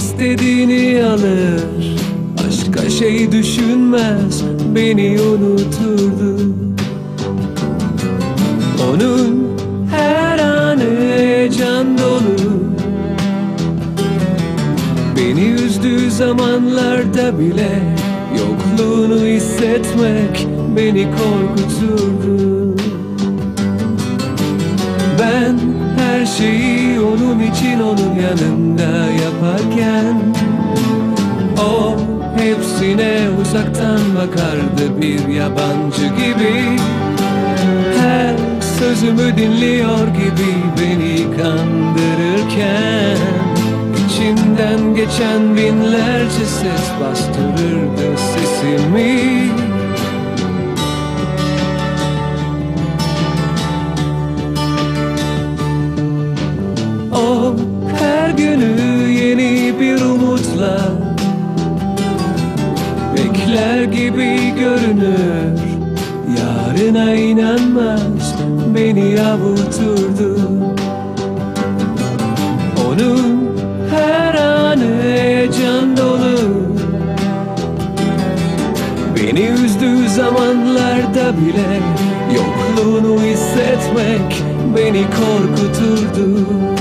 istediğini alır. Başka şey düşünmez, beni unuturdu. Onun her anı heyecan dolu. Beni üzdüğü zamanlarda bile yokluğunu hissetmek beni korkuturdu. Ben her şeyi onun için onun yanında yaparken o hepsine uzaktan bakardı bir yabancı gibi. Her sözümü dinliyor gibi beni kandırırken içinden geçen binlerce ses bastırırdı sesimi. O her günü yeni bir umutla bekler gibi görünür. Yarına inanmaz, beni avuturdu. Onun her anı heyecan dolu. Beni üzdüğü zamanlarda bile yokluğunu hissetmek beni korkuturdu.